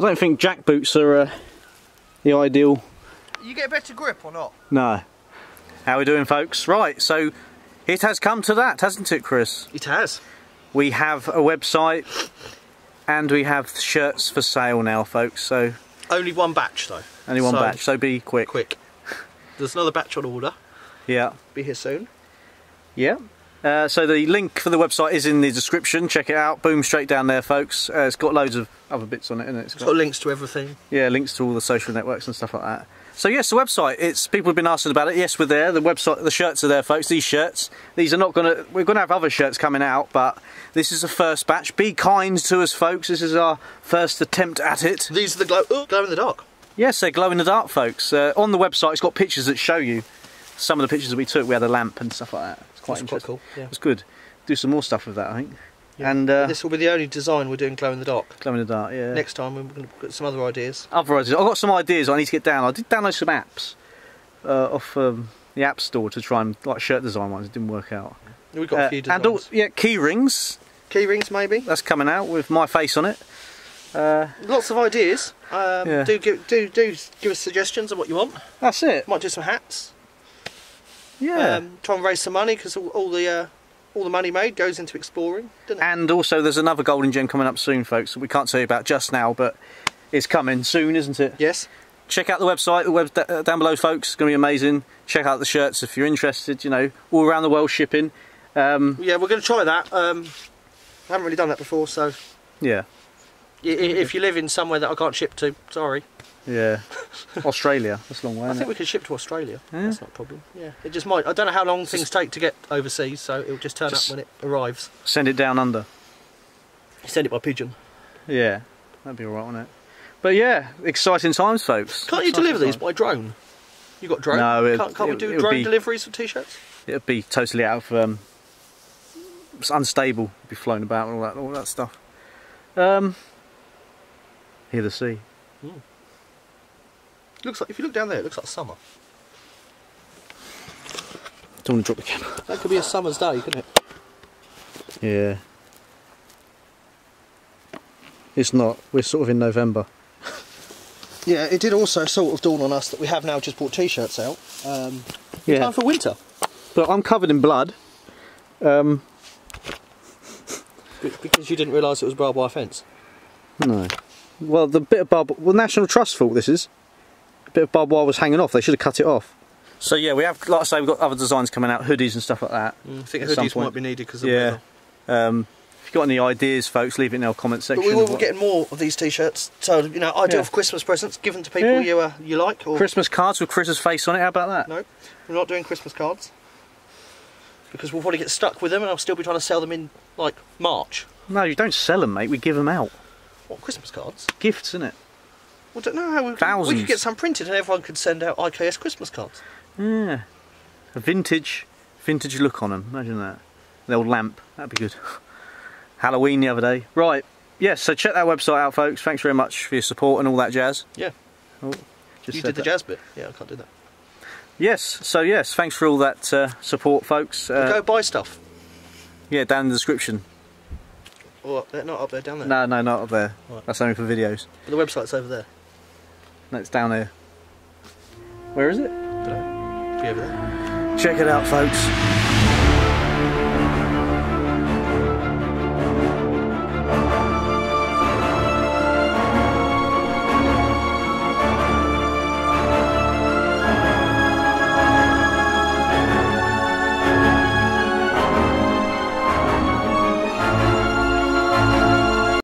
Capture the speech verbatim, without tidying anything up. I don't think jack boots are uh, the ideal. You get a better grip or not? No. How we doing, folks? Right, so it has come to that, hasn't it, Chris? It has. We have a website and we have shirts for sale now, folks, so... Only one batch, though. Only one so batch, so be quick. Quick. There's another batch on order. Yeah. Be here soon. Yeah. Uh, so the link for the website is in the description. Check it out. Boom, straight down there, folks. Uh, it's got loads of other bits on it, isn't it? It's, it's got, got links to everything. Yeah, links to all the social networks and stuff like that. So yes, the website. It's people have been asking about it. Yes, we're there. The website, the shirts are there, folks. These shirts. These are not gonna. We're gonna have other shirts coming out, but this is the first batch. Be kind to us, folks. This is our first attempt at it. These are the glow, oh, glow in the dark. Yes, they're glow in the dark, folks. Uh, on the website, it's got pictures that show you some of the pictures that we took. We had a lamp and stuff like that. It's quite interesting. Quite cool. Yeah. It's good. Do some more stuff with that, I think. Yeah. And uh, this will be the only design we're doing glow in the dark. Glow in the dark, yeah. Next time we're going to get some other ideas. Other ideas. I've got some ideas I need to get down. I did download some apps uh, off um, the app store to try and like shirt design ones. It didn't work out. We've got uh, a few designs. And all, yeah, key rings. Key rings, maybe. That's coming out with my face on it. Uh, Lots of ideas. Um, yeah. Do give do do give us suggestions of what you want. That's it. Might do some hats. Yeah. Um, try and raise some money because all, all the. Uh, All the money made goes into exploring, doesn't it? And also there's another golden gem coming up soon, folks, that we can't tell you about just now, but it's coming soon, isn't it? Yes. Check out the website, the web uh, down below, folks. It's going to be amazing. Check out the shirts if you're interested, you know, all around the world shipping. Um, yeah, we're going to try that. Um, I haven't really done that before, so... Yeah. If you live in somewhere that I can't ship to, sorry. Yeah. Australia, that's a long way. I think it? we could ship to Australia. Yeah. That's not a problem. Yeah. It just might. I don't know how long just things take to get overseas, so it'll just turn just up when it arrives. Send it down under. Send it by pigeon. Yeah. That'd be all right, wouldn't it? But yeah, exciting times, folks. Can't you exciting deliver times. these by drone? You got drone? No. It, can't can't it, we do drone be, deliveries for t-shirts? It'd be totally out of. Um, it's unstable. It'd be flown about and all that, all that stuff. Um. Hear the sea. Mm. Looks like if you look down there, it looks like summer. Don't want to drop the camera. That could be a summer's day, couldn't it? Yeah. It's not. We're sort of in November. Yeah, it did also sort of dawn on us that we have now just bought t-shirts out. Um, yeah. Time for winter. But I'm covered in blood. Um. Because you didn't realise it was barbed wire fence. No. Well, the bit of barbed well, National Trust's fault this is. A bit of barbed wire was hanging off. They should have cut it off. So yeah, we have, like I say, we've got other designs coming out, hoodies and stuff like that. Mm, I think hoodies might be needed because of yeah. Um, if you've got any ideas, folks, leave it in our comment section. But we will be getting more of these t-shirts. So you know, ideal yeah. for Christmas presents, give them to people yeah. you uh, you like. Or Christmas cards with Chris's face on it. How about that? No, we're not doing Christmas cards because we'll probably get stuck with them, and I'll still be trying to sell them in like March. No, you don't sell them, mate. We give them out. What, Christmas cards? Gifts, innit? Well, don't know how we could, we could get some printed and everyone could send out I K S Christmas cards. Yeah. A vintage, vintage look on them. Imagine that. The old lamp. That'd be good. Halloween the other day. Right. Yes, yeah, so check that website out, folks. Thanks very much for your support and all that jazz. Yeah. Oh, just you did the that. jazz bit. Yeah, I can't do that. Yes. So, yes, thanks for all that uh, support, folks. Uh, go buy stuff. Yeah, down in the description. Or up there. Not up there, down there. No, no, not up there. Right. That's only for videos. But the website's over there. No, it's down here. Where is it? Check it out, folks.